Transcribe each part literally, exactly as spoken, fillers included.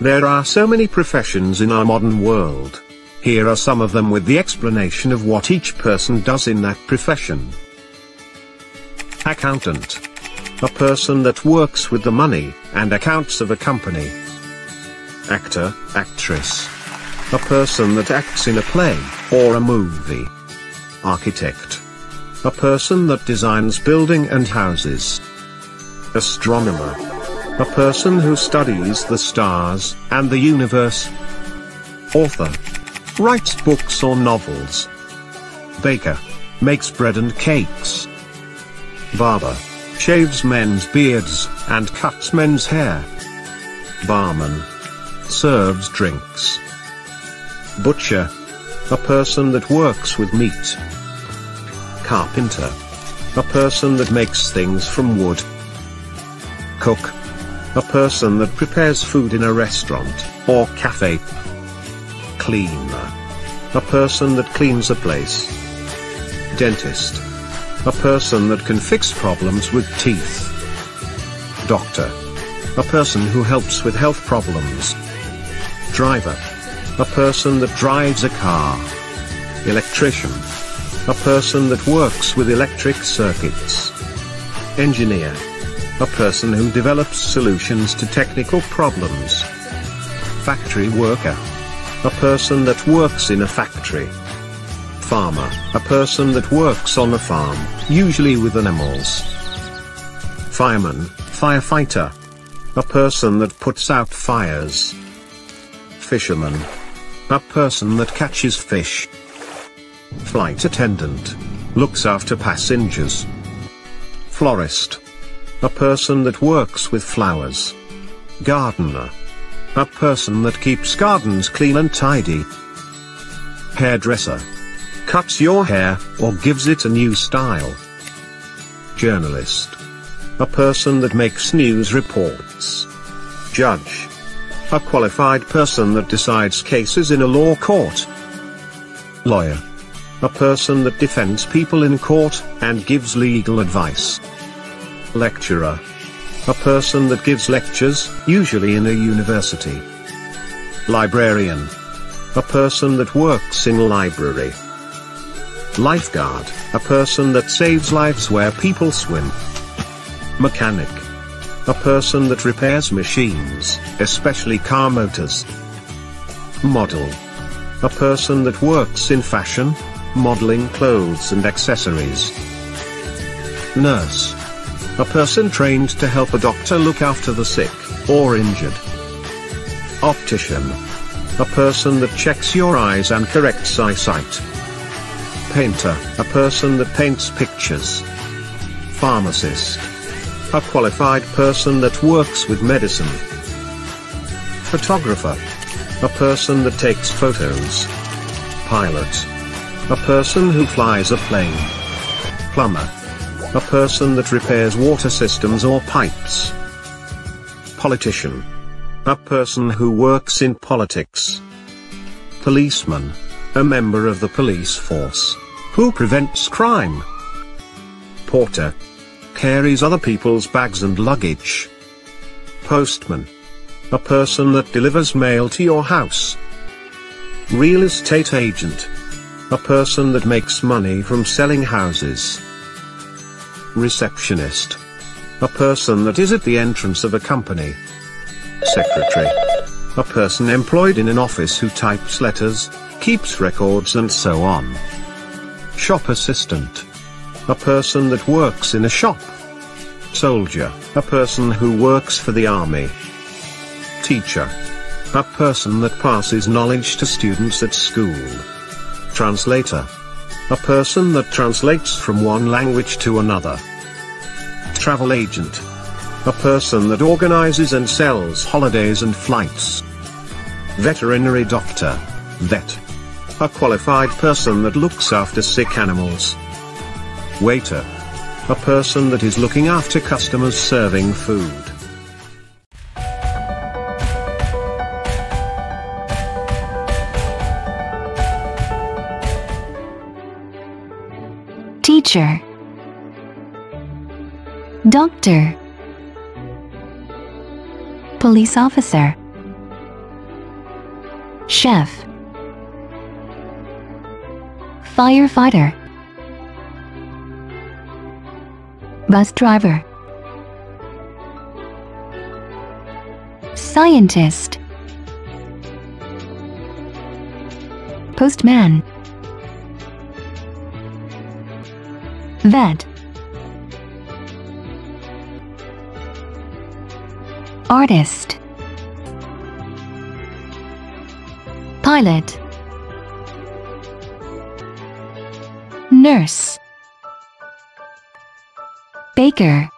There are so many professions in our modern world. Here are some of them with the explanation of what each person does in that profession. Accountant. A person that works with the money and accounts of a company. Actor, actress. A person that acts in a play or a movie. Architect. A person that designs building and houses. Astronomer. A person who studies the stars and the universe. Author. Writes books or novels. Baker. Makes bread and cakes. Barber. Shaves men's beards and cuts men's hair. Barman. Serves drinks. Butcher. A person that works with meat. Carpenter. A person that makes things from wood. Cook. A person that prepares food in a restaurant or cafe. Cleaner. A person that cleans a place. Dentist. A person that can fix problems with teeth. Doctor. A person who helps with health problems. Driver. A person that drives a car. Electrician. A person that works with electric circuits. Engineer. A person who develops solutions to technical problems. Factory worker. A person that works in a factory. Farmer. A person that works on a farm, usually with animals. Fireman, firefighter. A person that puts out fires. Fisherman. A person that catches fish. Flight attendant. Looks after passengers. Florist. A person that works with flowers. Gardener. A person that keeps gardens clean and tidy. Hairdresser. Cuts your hair, or gives it a new style. Journalist. A person that makes news reports. Judge. A qualified person that decides cases in a law court. Lawyer. A person that defends people in court, and gives legal advice. Lecturer. A person that gives lectures, usually in a university. Librarian. A person that works in a library. Lifeguard. A person that saves lives where people swim. Mechanic. A person that repairs machines, especially car motors. Model. A person that works in fashion, modeling clothes and accessories. Nurse. A person trained to help a doctor look after the sick or injured. Optician. A person that checks your eyes and corrects eyesight. Painter. A person that paints pictures. Pharmacist. A qualified person that works with medicine. Photographer. A person that takes photos. Pilot. A person who flies a plane. Plumber. A person that repairs water systems or pipes. Politician. A person who works in politics. Policeman. A member of the police force who prevents crime. Porter. Carries other people's bags and luggage. Postman. A person that delivers mail to your house. Real estate agent. A person that makes money from selling houses. Receptionist. A person that is at the entrance of a company. Secretary. A person employed in an office who types letters, keeps records and so on. Shop assistant. A person that works in a shop. Soldier. A person who works for the army. Teacher. A person that passes knowledge to students at school. Translator. A person that translates from one language to another. Travel agent. A person that organizes and sells holidays and flights. Veterinary doctor. Vet. A qualified person that looks after sick animals. Waiter. A person that is looking after customers serving food. Teacher. Doctor. Police officer. Chef, firefighter, bus driver, scientist, postman, vet, artist, pilot, nurse, baker,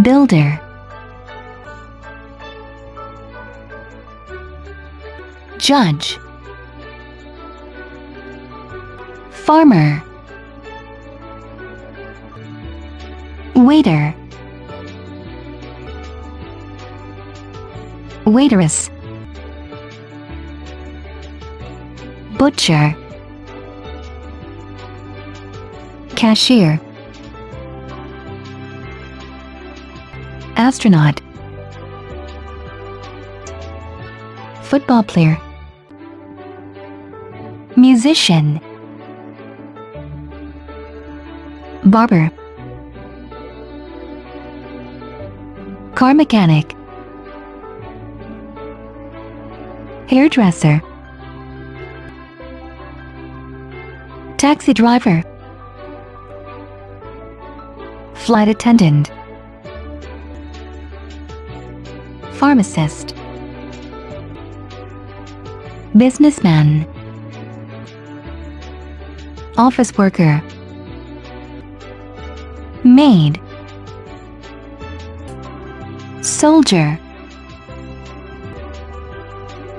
builder, judge, farmer, waiter, waitress, butcher, cashier, astronaut, football player, musician, barber, car mechanic, hairdresser, taxi driver, flight attendant, pharmacist, businessman, office worker, maid, soldier,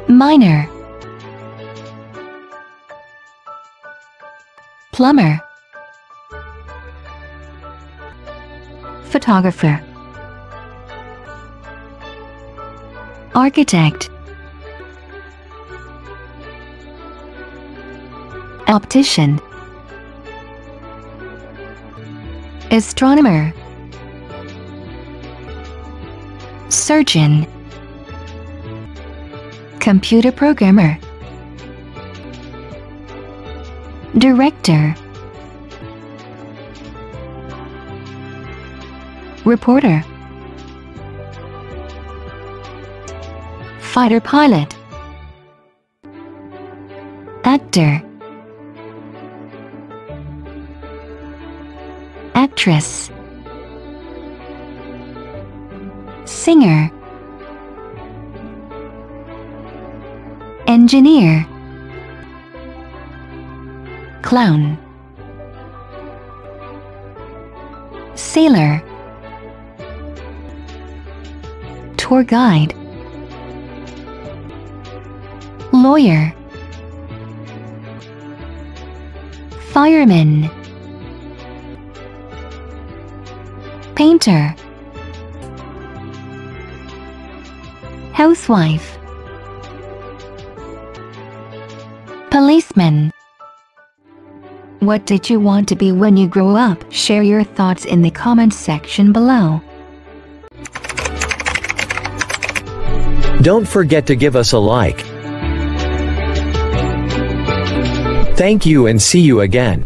miner, plumber, photographer, architect, optician, astronomer, surgeon, computer programmer, director, reporter, fighter pilot, actor, actress, singer, engineer, clown, sailor, tour guide, lawyer, fireman, painter, housewife, policeman. What did you want to be when you grow up? Share your thoughts in the comments section below. Don't forget to give us a like. Thank you and see you again.